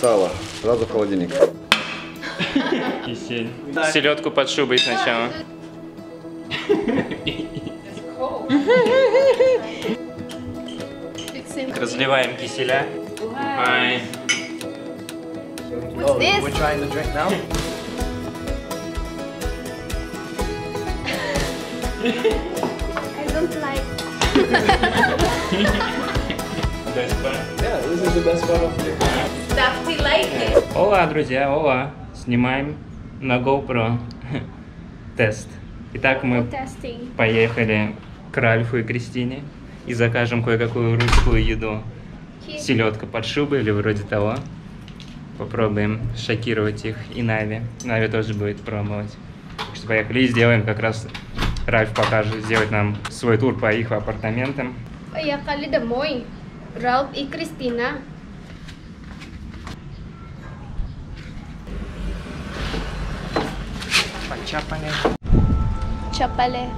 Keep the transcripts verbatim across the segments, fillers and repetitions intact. Сало. Сразу в холодильник. Кисель. Селедку под шубой сначала. Разливаем киселя. Bye. What's this? We're trying the drink now. I don't like. Best part? Yeah, this is the best part of it. Stuff we like it. Ола, друзья, ола. Снимаем на GoPro тест. Итак, мы поехали к Ральфу и Кристине и закажем кое-какую русскую еду. Селедка под шубой или вроде того. Попробуем шокировать их и Нави. Нави тоже будет пробовать. Так что поехали и сделаем. Как раз Ральф покажет, сделать нам свой тур по их апартаментам. Поехали домой. Ральф и Кристина. Чапале. Чапале.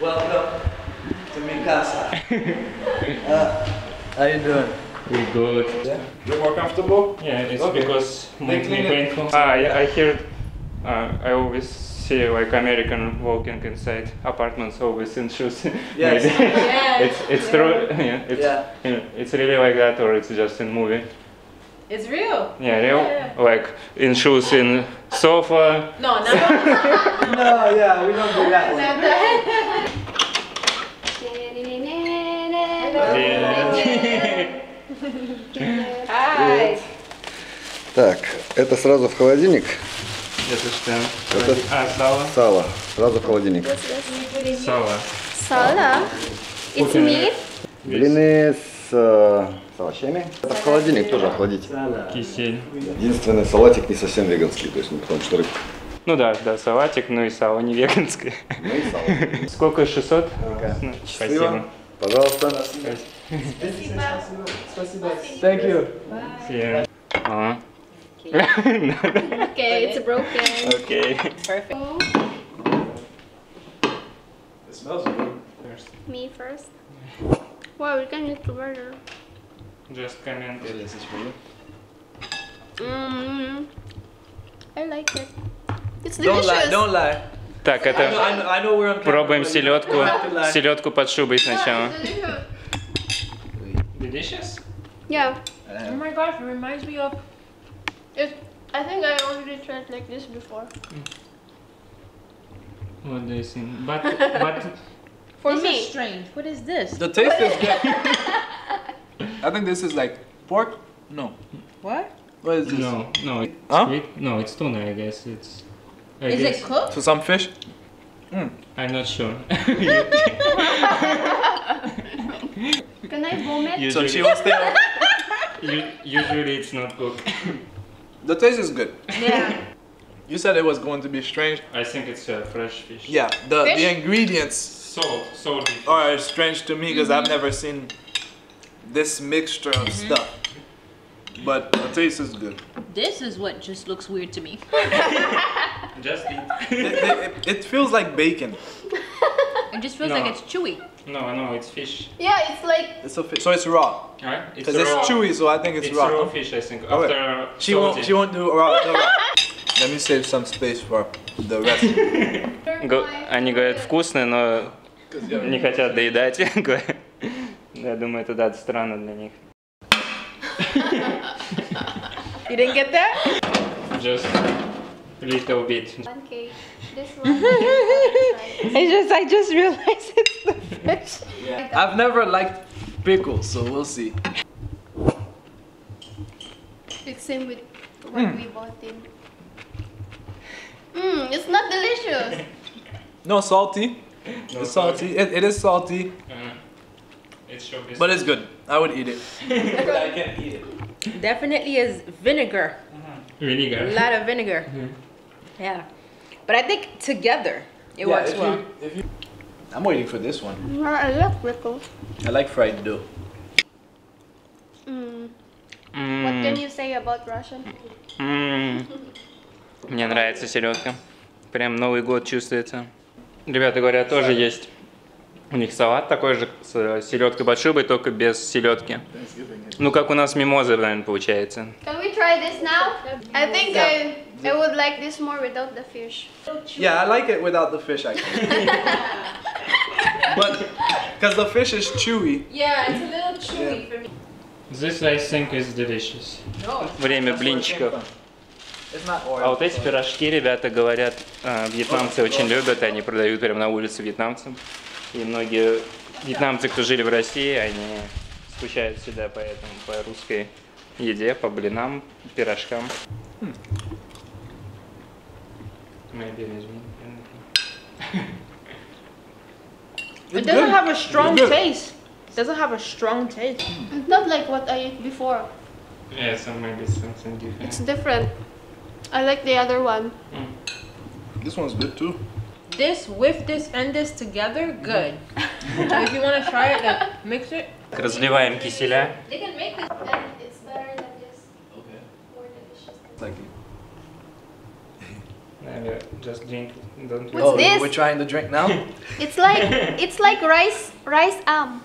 Welcome to Mikasa. uh, how you doing? We're good. Yeah? You're more comfortable? Yeah, it's okay. Because my knee painful. Ah, yeah, I heard, uh, I always see like American walking inside apartments always in shoes. Yes. Yeah. It's, it's yeah. True. Yeah, it's, yeah. You know, it's really like that or it's just in movie. It's real. Yeah, real. Yeah. Like in shoes, in sofa. No, never. No, yeah, we don't do that one. Hi. Так, это сразу в холодильник. Это что? Это а, сало. Сало. Сразу в холодильник. Сало. Сало. It's me. Блины с овощами. Это в холодильник тоже охладить. Кисель. Единственный салатик не совсем веганский, то есть ну, потому что рыбка. Ну да, да, салатик, но и сало не веганское. Ну и сало. Сколько? шестьсот? Да. Ну, спасибо. Пожалуйста. Спасибо. Спасибо. Спасибо. Спасибо. Спасибо. Okay, it's broken. Okay. Perfect. It smells good. Me first. Wow, we can eat together. Just comment. Yeah, this is for you. Mm, I like it. It's delicious. Don't lie, don't lie. Так, это I know, I know пробуем селедку, селедку под шубой сначала. Yeah, delicious. Yeah. Oh my gosh, it reminds me of. It, I think I already tried like this before. What do you think? But but for this me, is strange. What is this? The taste is good. I think this is like pork? No. What? What is this? No, no. It's huh? Sweet? No, it's tuna, I guess. It's. I is guess. It cooked? So some fish? Mm. I'm not sure. Can I vomit? Usually, so she was there. Usually it's not cooked. The taste is good. Yeah. You said it was going to be strange. I think it's uh, fresh fish. Yeah. The fish? The ingredients. Salt, salt. Are strange to me because mm-hmm. I've never seen this mixture of mm-hmm. stuff, but the taste is good. This is what just looks weird to me. Just eat. It, it, it feels like bacon. It just feels no. Like it's chewy. No, no, it's fish. Yeah, it's like. It's a fish. So it's raw. Right? Because it's, it's chewy, so I think it's, it's raw. It's raw fish, I think. After okay. She salty. Won't. She won't do raw. No raw. Let me save some space for the rest. Они говорят вкусные, но не хотят доедать. Я думаю, это да, странно для них. You didn't get that? Just a little bit. One cake. This one. I just, I just realized it's the fish. Yeah. I've never liked pickles, so we'll see. It's same with what mm. we bought in. Mmm, it's not delicious. No salty. No it's salty. It, it is salty. Uh-huh. It's but it's good. I would eat it. But I can't eat it. Definitely is vinegar. Mm-hmm. Vinegar. A lot of vinegar. Mm-hmm. Yeah. But I think together it yeah, works if well. You, if you... I'm waiting for this one. No, I love pickles. I like fried dough. Mm. Mm. What can you say about Russian? Mm. Мне нравится селедка. Прям Новый год чувствуется. Ребята говорят, тоже есть. У них салат такой же, с селедкой под шубой, только без селедки. Ну, как у нас мимоза, наверное, получается. Can we try this now? I think I, I would like this more without the fish. Yeah, I like it without the fish, actually. But, because the fish is chewy. Yeah, it's a little chewy for me. This, I think, is delicious. Время блинчиков. А вот эти пирожки, ребята, говорят, вьетнамцы очень любят, они продают прямо на улице вьетнамцам. И многие вьетнамцы, кто жили в России, они скучают сюда поэтому по русской еде, по блинам, пирожкам. It doesn't have a strong taste. It doesn't have a strong taste. It's not like what I ate before. Yeah, so maybe something different. It's different. I like the other one. This one's good too. This with this and this together, good. If you want to try it, like, mix it. Разливаем киселя. They can make this and it's better than this. Okay. More delicious. Thank you. Navi, just drink. Don't drink. What's this? We're trying to drink now. It's like it's like rice rice um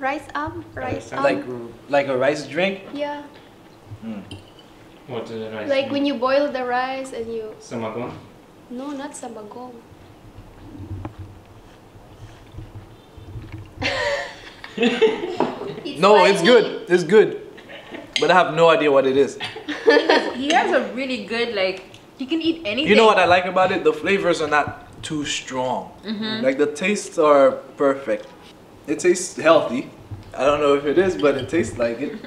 rice um rice um. Like like a rice drink. Yeah. Mm. What is the rice? Like mean? When you boil the rice and you. Самогон? No, not самогон. It's no, spicy. It's good. It's good, but I have no idea what it is. He has a really good, like, he can eat anything. You know what I like about it? The flavors are not too strong. Mm-hmm. Like the tastes are perfect. It tastes healthy. I don't know if it is, but it tastes like it.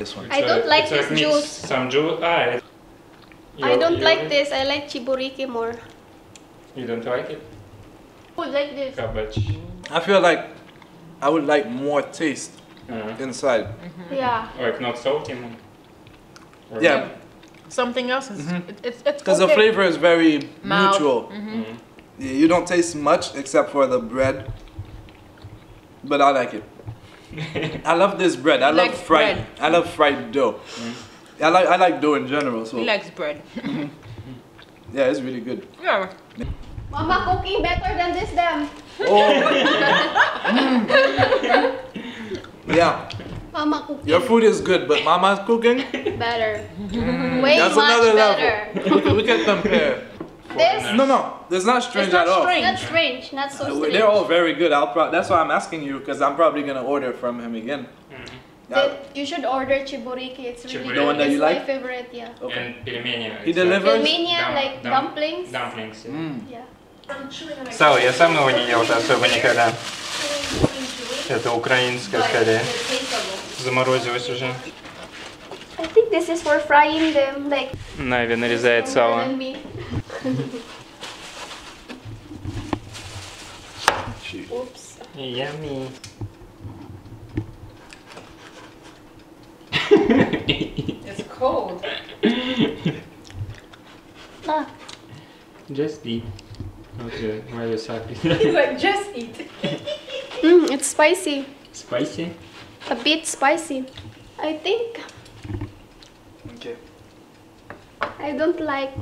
This one. I don't like this juice. Some juice. Ah, I don't like this. I like chiboriki more. You don't like it? I would like this. Cabbage. I feel like. I would like more taste uh-huh. inside. Mm-hmm. Yeah. Like not salty. Or yeah. Like something else is. Mm-hmm. it, it's it's. Because okay. The flavor is very mild. Neutral. Mm-hmm. Mm-hmm. Yeah, you don't taste much except for the bread. But I like it. I love this bread. I he love fried. Bread. I love fried dough. Mm-hmm. I like I like dough in general. So. He likes bread. Yeah, it's really good. Yeah. Mama cooking better than this then. Oh. Yeah. Mama cooking. Your food is good, but Mama's cooking better. Mm. Way That's much another better. Level. We can compare. This? No, no. It's not strange it's not at strange. all. Not strange. Not so strange. They're all very good. I'll pro That's why I'm asking you, because I'm probably gonna order from him again. Mm-hmm. I, you should order chiboriki. It's really the one that you like. My favorite, yeah. Okay. And Pilmania. He delivers. Pilmania, like dumplings. Dumplings. Yeah. Mm. Yeah. Сало, я сам его не ел уже особо никогда. Это украинское скорее. Заморозилось уже. Нави нарезает сало. Yummy. It's cold. Just eat. Okay, why are you happy? He's like, just eat. Mm, it's spicy. Spicy? A bit spicy, I think. Okay. I don't like.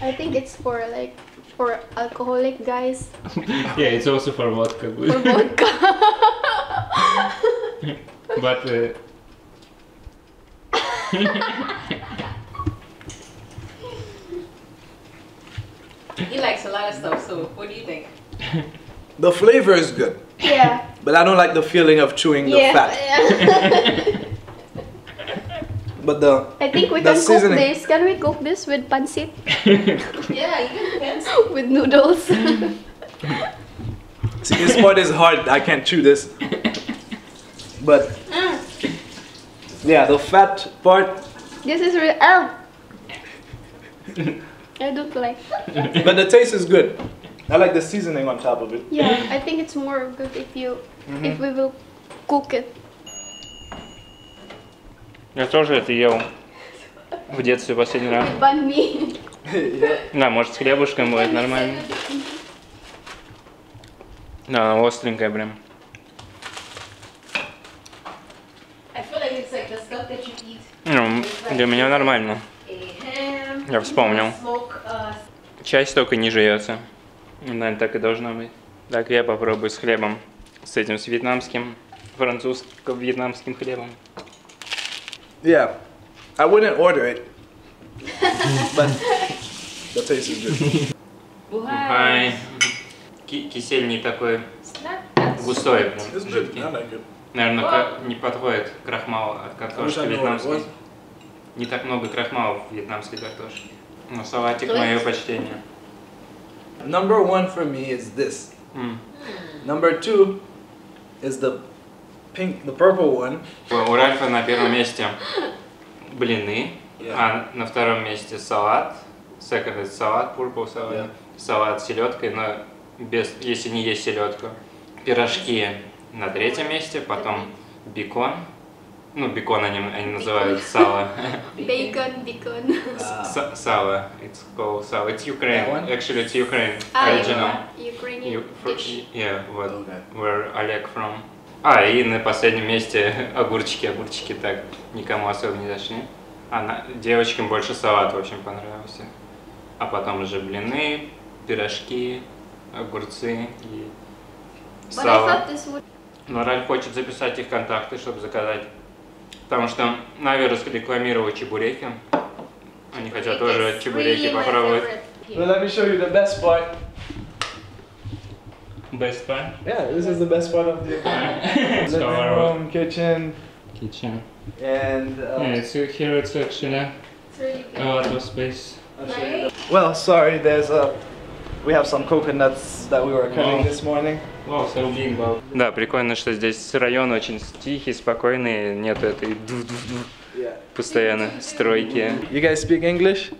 I think it's for like for alcoholic guys. Yeah, it's also for vodka. For vodka. But. Uh... He likes a lot of stuff, so what do you think? The flavor is good. Yeah. But I don't like the feeling of chewing yeah. the fat. But the I think we can seasoning. cook this. Can we cook this with pancit? Yeah, you can. With noodles. See, this part is hard. I can't chew this. But yeah, the fat part. This is real. Oh. I don't like. But the taste is good. I like the seasoning on top of it. Yeah, I think it's more good if you, mm-hmm. if we will cook it. Я тоже это ел в детстве последний раз. Banh mi. Да, может с хлебушком будет нормально. Да, она остренькая прям. Для меня нормально. Я вспомнил. Часть только не жуется. Наверное, так и должно быть. Так, я попробую с хлебом. С этим, с вьетнамским, французско-вьетнамским хлебом. Yeah, I wouldn't order it, but the taste is good. Бухай. Кисель не такой густой, жидкий. Наверное, не подходит крахмал от картошки вьетнамской. Не так много крахмала в вьетнамской картошке. Но салатик мое почтение. Number one for me is this. Mm. Number two is the pink, the purple one. У Ральфа на первом месте блины, yeah. А на втором месте салат, second is салат, purple салат, yeah. Салат с селедкой, но без, если не есть селедку. Пирожки на третьем месте, потом бекон, ну бекон они, они называют сало. Bacon, бекон. Uh. Сало, it's called сало. It's Ukraine, actually it's Ukraine, ah, original. Ukrainian dish. Yeah, what, okay. Where Oleg from. А, и на последнем месте огурчики, огурчики так никому особо не зашли. А девочкам больше салат очень понравился. А потом уже блины, пирожки, огурцы и сало. Would... Но Ральф хочет записать их контакты, чтобы заказать. Потому что Нави рекламировал чебуреки. Они хотят тоже чебуреки really попробовать. Well, let me show you the best part. Best part? Yeah, this is the best part of the living room, kitchen. Kitchen. And uh, yeah, so here it's actually a lot of space. Well, sorry, there's a. We have some coconuts that we were cutting this morning. Wow, so big, wow. Да, прикольно, что здесь район очень тихий, спокойный, нету этой постоянно стройки. You guys speak English?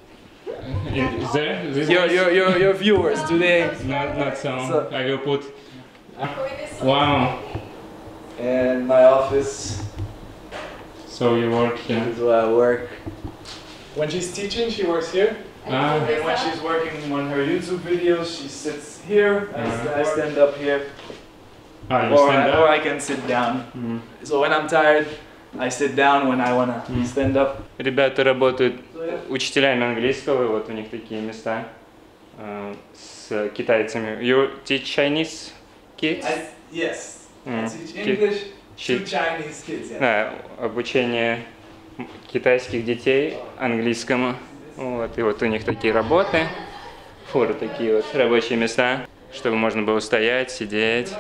There, your, your, your, your viewers today. Not, not so. so. I will put. Wow. And my office. So you work here? This is where I work. When she's teaching, she works here. Ah. And when she's working on her YouTube videos, she sits here. Uh-huh. I stand up here. Ah, you or, stand I, up? Or I can sit down. Mm-hmm. So when I'm tired, I sit down. When I wanna mm-hmm. stand up. Ребята работают учителями английского, вот у них такие места э, с китайцами. You teach Chinese kids? I, yes. Mm. I teach English to Chinese kids. Yeah. Да, обучение китайских детей английскому. Вот, и вот у них такие работы, фуры такие вот, рабочие места, чтобы можно было стоять, сидеть.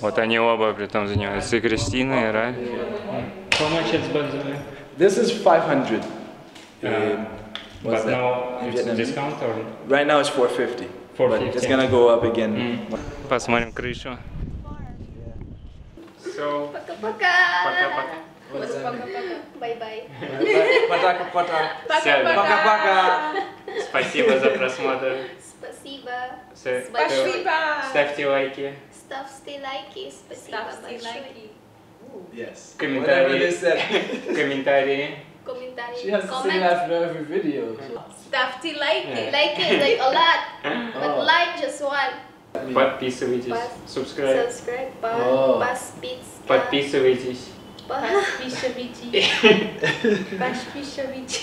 Вот они оба при том занимаются, и Кристина, и Ральф. This is five hundred. Um, but that? Now it's a discount or? Right now it's four fifty, but it's gonna go up again. Mm. Посмотрим крышу. So, пока-пока. Бай-бай. Пока-пока. Спасибо за просмотр. Спасибо. Спасибо. Ставьте лайки. Ставьте лайки. Спасибо большое. Комментарии. Комментарии. She has to say that for every video. Ставьте лайки. Лайки is like a lot, but like just one. Подписывайтесь. Subscribe. Подписывайтесь. Подписывайтесь. Подписывайтесь. Подписывайтесь.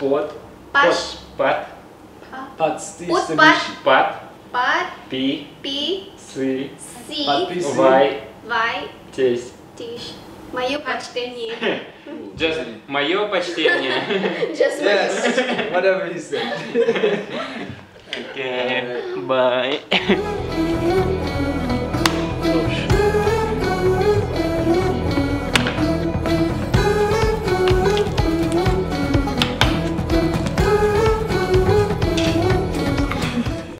Под. Под. Под. Подписывайтесь. Под. Под. Пи. Пи. Си. Си. Вай. Вай. Тесть. Тесть. Мое почтение. Just мое почтение. Just yes. Whatever you say. Okay. Bye.